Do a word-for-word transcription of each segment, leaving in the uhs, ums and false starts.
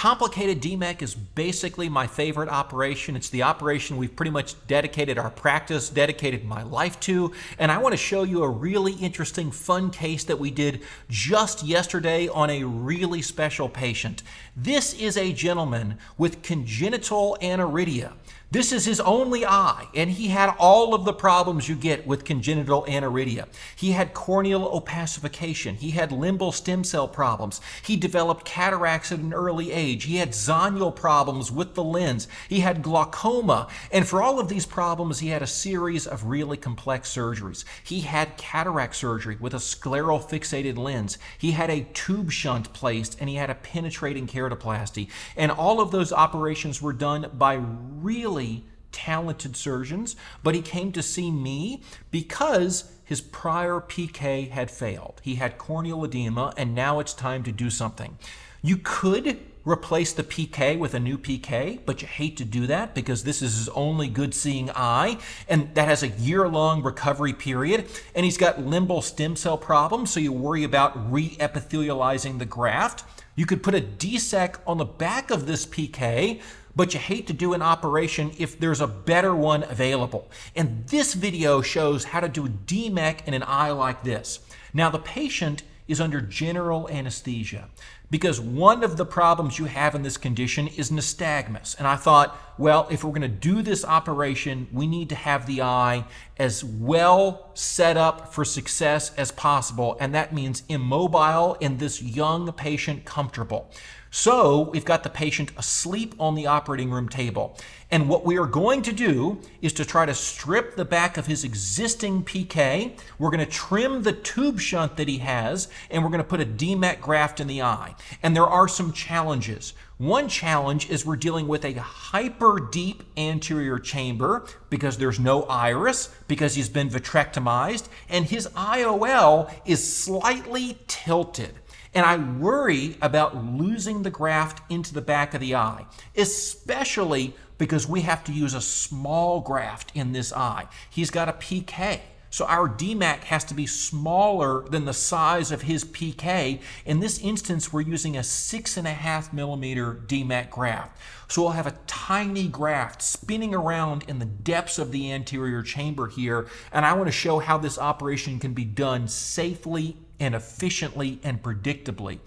Complicated D M E K is basically my favorite operation. It's the operation we've pretty much dedicated our practice, dedicated my life to, and I want to show you a really interesting, fun case that we did just yesterday on a really special patient. This is a gentleman with congenital aniridia. This is his only eye, and he had all of the problems you get with congenital aniridia. He had corneal opacification. He had limbal stem cell problems. He developed cataracts at an early age. He had zonial problems with the lens. He had glaucoma. And for all of these problems, he had a series of really complex surgeries. He had cataract surgery with a scleral fixated lens. He had a tube shunt placed, and he had a penetrating keratoplasty. And all of those operations were done by really talented surgeons, but he came to see me because his prior P K had failed. He had corneal edema, and now it's time to do something. You could replace the P K with a new P K, but you hate to do that because this is his only good seeing eye, and that has a year-long recovery period, and he's got limbal stem cell problems, so you worry about re-epithelializing the graft. You could put a D S E K on the back of this P K, but you hate to do an operation if there's a better one available. And this video shows how to do D M E K in an eye like this. Now the patient is under general anesthesia because one of the problems you have in this condition is nystagmus. And I thought, well, if we're gonna do this operation, we need to have the eye as well set up for success as possible. And that means immobile and this young patient comfortable. So we've got the patient asleep on the operating room table. And what we are going to do is to try to strip the back of his existing P K. We're going to trim the tube shunt that he has, and we're going to put a D M E K graft in the eye. And there are some challenges. One challenge is we're dealing with a hyper deep anterior chamber because there's no iris, because he's been vitrectomized, and his I O L is slightly tilted. And I worry about losing the graft into the back of the eye, especially because we have to use a small graft in this eye. He's got a P K, so our D M E K has to be smaller than the size of his P K. In this instance, we're using a six and a half millimeter D M E K graft. So we'll have a tiny graft spinning around in the depths of the anterior chamber here. And I want to show how this operation can be done safely and efficiently and predictably.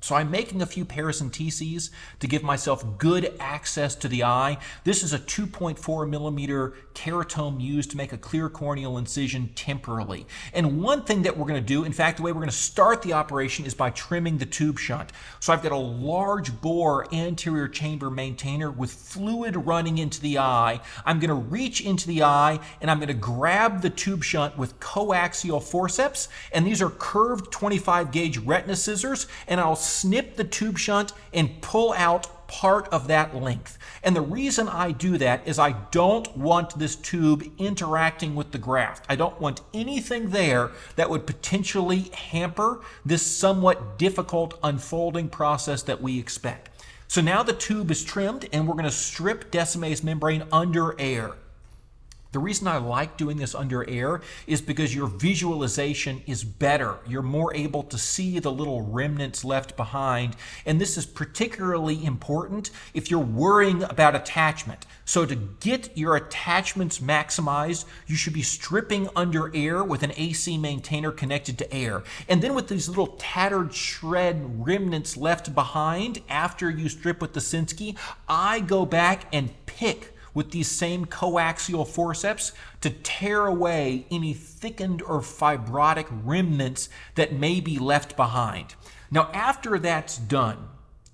So I'm making a few paracentesis to give myself good access to the eye. This is a two point four millimeter keratome used to make a clear corneal incision temporally. And one thing that we're going to do, in fact, the way we're going to start the operation is by trimming the tube shunt. So I've got a large bore anterior chamber maintainer with fluid running into the eye. I'm going to reach into the eye and I'm going to grab the tube shunt with coaxial forceps. And these are curved twenty-five gauge retina scissors, and I'll snip the tube shunt and pull out part of that length. And the reason I do that is I don't want this tube interacting with the graft. I don't want anything there that would potentially hamper this somewhat difficult unfolding process that we expect. So now the tube is trimmed, and we're going to strip Descemet's membrane under air. The reason I like doing this under air is because your visualization is better. You're more able to see the little remnants left behind. And this is particularly important if you're worrying about attachment. So to get your attachments maximized, you should be stripping under air with an A C maintainer connected to air. And then with these little tattered shred remnants left behind after you strip with the Sinsky, I go back and pick with these same coaxial forceps to tear away any thickened or fibrotic remnants that may be left behind. Now, after that's done,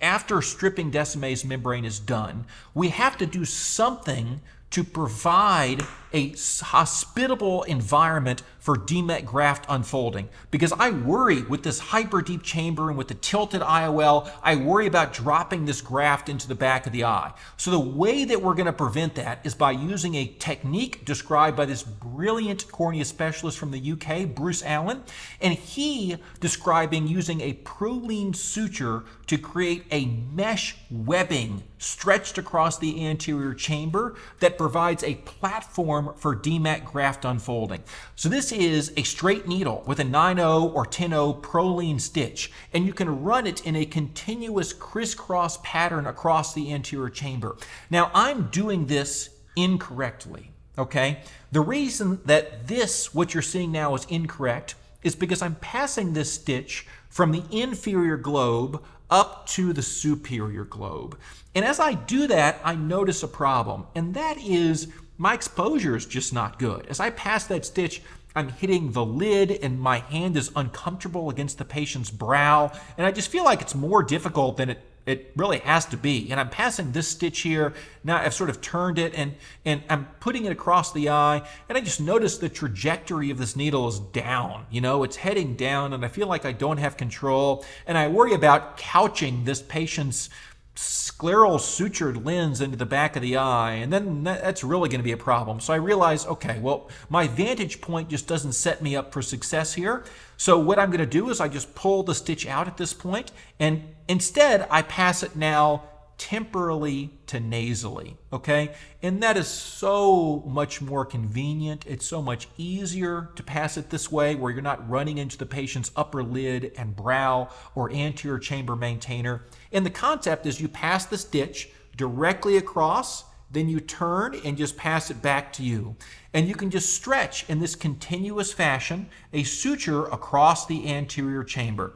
after stripping Descemet's membrane is done, we have to do something to provide a hospitable environment for D M E K graft unfolding. Because I worry with this hyper deep chamber and with the tilted I O L, I worry about dropping this graft into the back of the eye. So the way that we're gonna prevent that is by using a technique described by this brilliant cornea specialist from the U K, Bruce Allen, and he describing using a prolene suture to create a mesh webbing stretched across the anterior chamber that provides a platform for D M E K graft unfolding. So this This is a straight needle with a nine oh or ten oh prolene stitch, and you can run it in a continuous crisscross pattern across the anterior chamber. Now, I'm doing this incorrectly, okay? The reason that this, what you're seeing now, is incorrect is because I'm passing this stitch from the inferior globe up to the superior globe. And as I do that, I notice a problem, and that is my exposure is just not good. As I pass that stitch, I'm hitting the lid and my hand is uncomfortable against the patient's brow, and I just feel like it's more difficult than it, it really has to be. And I'm passing this stitch here, now I've sort of turned it and, and I'm putting it across the eye, and I just notice the trajectory of this needle is down, you know, it's heading down, and I feel like I don't have control, and I worry about couching this patient's scleral sutured lens into the back of the eye, and then that's really going to be a problem. So I realize, okay, well, my vantage point just doesn't set me up for success here. So what I'm going to do is I just pull the stitch out at this point, and instead I pass it now temporally to nasally, okay? And that is so much more convenient. It's so much easier to pass it this way, where you're not running into the patient's upper lid and brow or anterior chamber maintainer. And the concept is you pass the stitch directly across, then you turn and just pass it back to you. And you can just stretch in this continuous fashion a suture across the anterior chamber.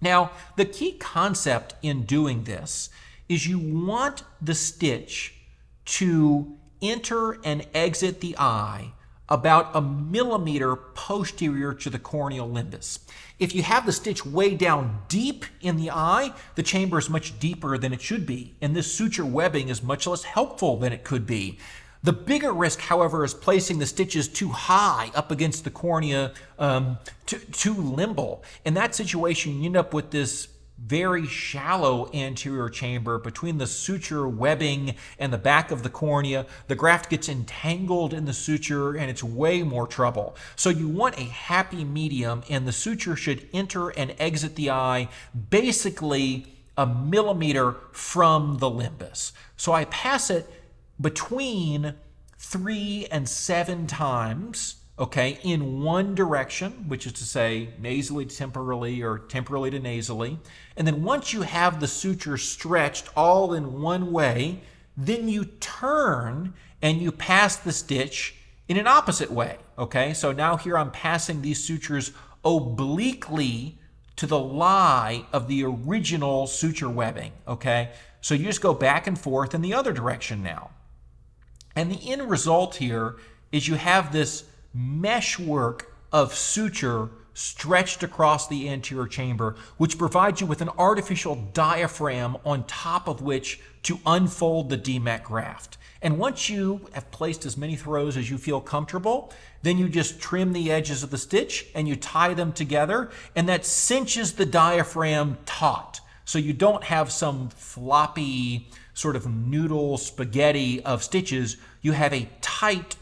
Now, the key concept in doing this is you want the stitch to enter and exit the eye about a millimeter posterior to the corneal limbus. If you have the stitch way down deep in the eye, the chamber is much deeper than it should be, and this suture webbing is much less helpful than it could be. The bigger risk, however, is placing the stitches too high up against the cornea, um, too, too limbal. In that situation, you end up with this very shallow anterior chamber between the suture webbing and the back of the cornea. The graft gets entangled in the suture, and it's way more trouble. So you want a happy medium, and the suture should enter and exit the eye basically a millimeter from the limbus. So I pass it between three and seven times, okay, in one direction, which is to say nasally to temporally or temporally to nasally. And then once you have the suture stretched all in one way, then you turn and you pass the stitch in an opposite way, okay? So now here I'm passing these sutures obliquely to the lie of the original suture webbing, okay? So you just go back and forth in the other direction now. And the end result here is you have this meshwork of suture stretched across the anterior chamber, which provides you with an artificial diaphragm on top of which to unfold the D M E K graft. And once you have placed as many throws as you feel comfortable, then you just trim the edges of the stitch and you tie them together, and that cinches the diaphragm taut. So you don't have some floppy sort of noodle spaghetti of stitches. You have a tight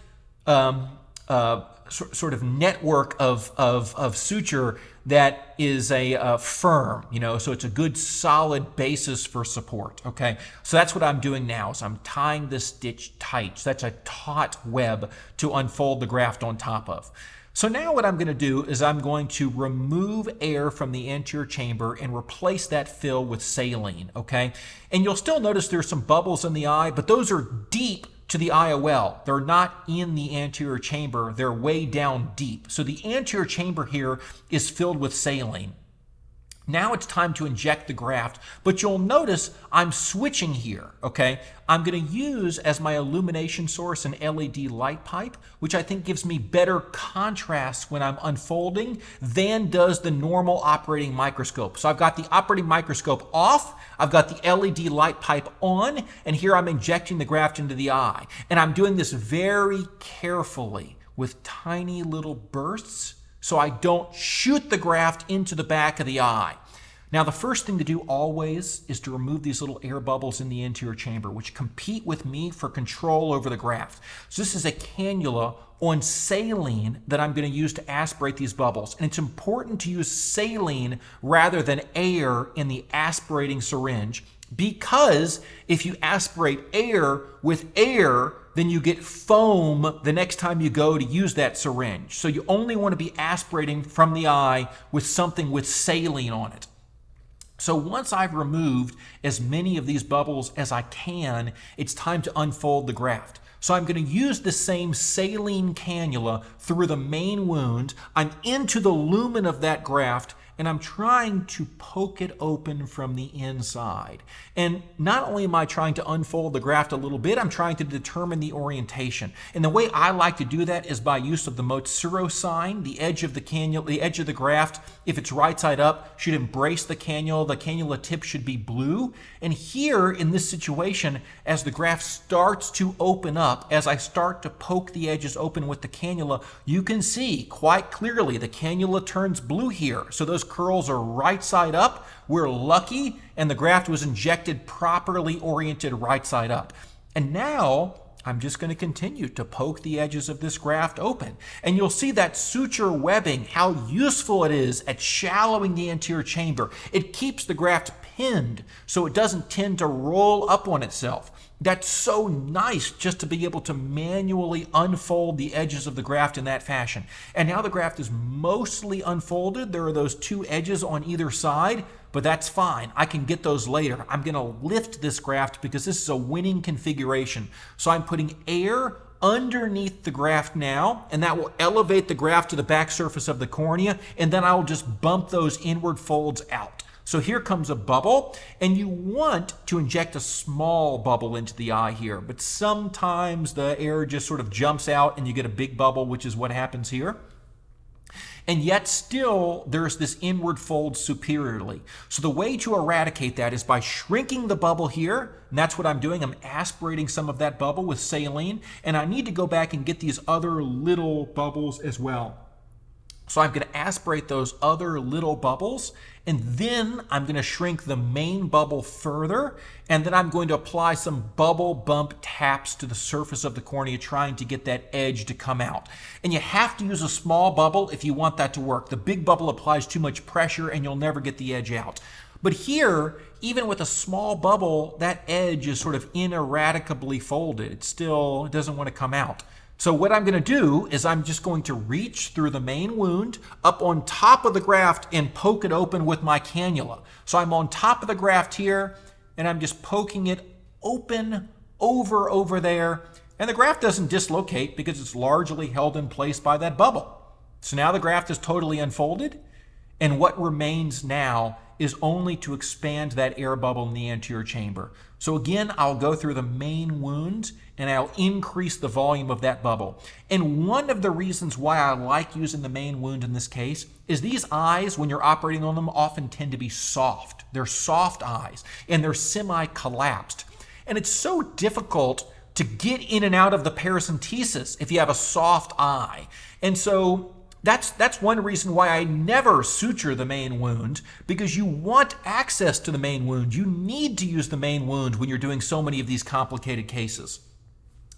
um, Uh, sort of network of, of, of suture that is a uh, firm, you know, so it's a good solid basis for support, okay? So that's what I'm doing now, is I'm tying this stitch tight. So that's a taut web to unfold the graft on top of. So now what I'm going to do is I'm going to remove air from the anterior chamber and replace that fill with saline, okay? And you'll still notice there's some bubbles in the eye, but those are deep to the I O L. They're not in the anterior chamber. They're way down deep. So the anterior chamber here is filled with saline. Now it's time to inject the graft, but you'll notice I'm switching here, okay? I'm going to use as my illumination source an L E D light pipe, which I think gives me better contrast when I'm unfolding than does the normal operating microscope. So I've got the operating microscope off, I've got the L E D light pipe on, and here I'm injecting the graft into the eye. And I'm doing this very carefully with tiny little bursts, so I don't shoot the graft into the back of the eye. Now, the first thing to do always is to remove these little air bubbles in the anterior chamber, which compete with me for control over the graft. So this is a cannula on saline that I'm going to use to aspirate these bubbles. And it's important to use saline rather than air in the aspirating syringe, because if you aspirate air with air, then you get foam the next time you go to use that syringe. So you only want to be aspirating from the eye with something with saline on it. So once I've removed as many of these bubbles as I can, it's time to unfold the graft. So I'm going to use the same saline cannula through the main wound. I'm into the lumen of that graft, and I'm trying to poke it open from the inside. And not only am I trying to unfold the graft a little bit, I'm trying to determine the orientation. And the way I like to do that is by use of the Motsuro sign. The edge of the cannula, the edge of the graft, if it's right side up, should embrace the cannula. The cannula tip should be blue. And here in this situation, as the graft starts to open up, as I start to poke the edges open with the cannula, you can see quite clearly the cannula turns blue here. So those curls are right side up. We're lucky, and the graft was injected properly oriented right side up. And now I'm just going to continue to poke the edges of this graft open. And you'll see that suture webbing, how useful it is at shallowing the anterior chamber. It keeps the graft pinned so it doesn't tend to roll up on itself. That's so nice just to be able to manually unfold the edges of the graft in that fashion. And now the graft is mostly unfolded. There are those two edges on either side, but that's fine. I can get those later. I'm going to lift this graft because this is a winning configuration. So I'm putting air underneath the graft now, and that will elevate the graft to the back surface of the cornea, and then I will just bump those inward folds out. So here comes a bubble, and you want to inject a small bubble into the eye here, but sometimes the air just sort of jumps out and you get a big bubble, which is what happens here. And yet still there's this inward fold superiorly. So the way to eradicate that is by shrinking the bubble here, and that's what I'm doing. I'm aspirating some of that bubble with saline, and I need to go back and get these other little bubbles as well. So I'm going to aspirate those other little bubbles, and then I'm going to shrink the main bubble further, and then I'm going to apply some bubble bump taps to the surface of the cornea, trying to get that edge to come out. And you have to use a small bubble if you want that to work. The big bubble applies too much pressure and you'll never get the edge out. But here, even with a small bubble, that edge is sort of ineradicably folded. It still doesn't want to come out. So what I'm going to do is I'm just going to reach through the main wound up on top of the graft and poke it open with my cannula. So I'm on top of the graft here, and I'm just poking it open over over there. And the graft doesn't dislocate because it's largely held in place by that bubble. So now the graft is totally unfolded. And what remains now is only to expand that air bubble in the anterior chamber. So again, I'll go through the main wound and I'll increase the volume of that bubble. And one of the reasons why I like using the main wound in this case is these eyes, when you're operating on them, often tend to be soft. They're soft eyes and they're semi-collapsed. And it's so difficult to get in and out of the paracentesis if you have a soft eye. And so That's, that's one reason why I never suture the main wound, because you want access to the main wound. You need to use the main wound when you're doing so many of these complicated cases.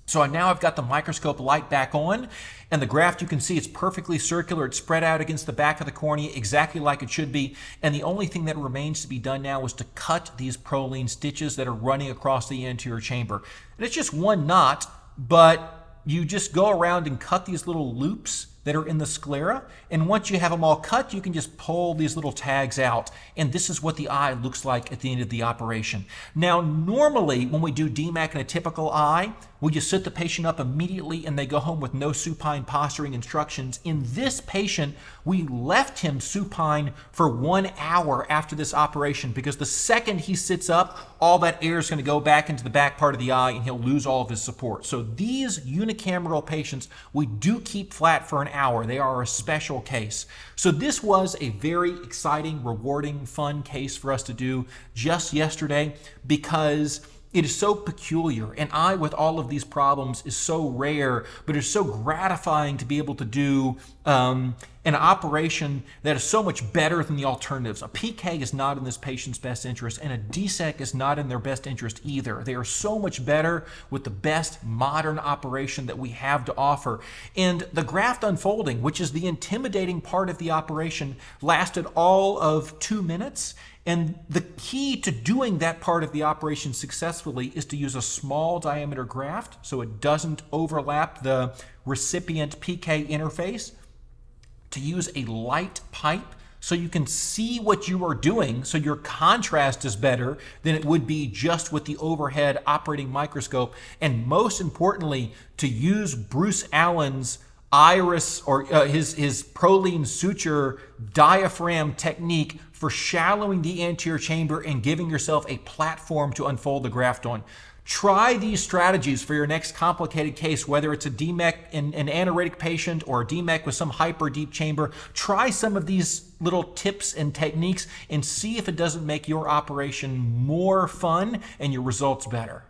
So now I've got the microscope light back on, and the graft, you can see it's perfectly circular. It's spread out against the back of the cornea exactly like it should be. And the only thing that remains to be done now is to cut these proline stitches that are running across the anterior chamber. And it's just one knot, but you just go around and cut these little loops that are in the sclera, and once you have them all cut, you can just pull these little tags out, and this is what the eye looks like at the end of the operation. Now, normally when we do D M E K in a typical eye, we just sit the patient up immediately and they go home with no supine posturing instructions. In this patient, we left him supine for one hour after this operation, because the second he sits up, all that air is going to go back into the back part of the eye and he'll lose all of his support. So these unicameral patients, we do keep flat for an hour. They are a special case. So this was a very exciting, rewarding, fun case for us to do just yesterday, because it is so peculiar. An eye with all of these problems is so rare, but it's so gratifying to be able to do um, an operation that is so much better than the alternatives. A P K is not in this patient's best interest, and a D S E K is not in their best interest either. They are so much better with the best modern operation that we have to offer. And the graft unfolding, which is the intimidating part of the operation, lasted all of two minutes. And the key to doing that part of the operation successfully is to use a small diameter graft so it doesn't overlap the recipient P K interface, to use a light pipe so you can see what you are doing so your contrast is better than it would be just with the overhead operating microscope, and most importantly, to use Bruce Allen's iris or uh, his, his prolene suture diaphragm technique for shallowing the anterior chamber and giving yourself a platform to unfold the graft on. Try these strategies for your next complicated case, whether it's a D M E K in an aniridic patient or a D M E K with some hyper deep chamber. Try some of these little tips and techniques and see if it doesn't make your operation more fun and your results better.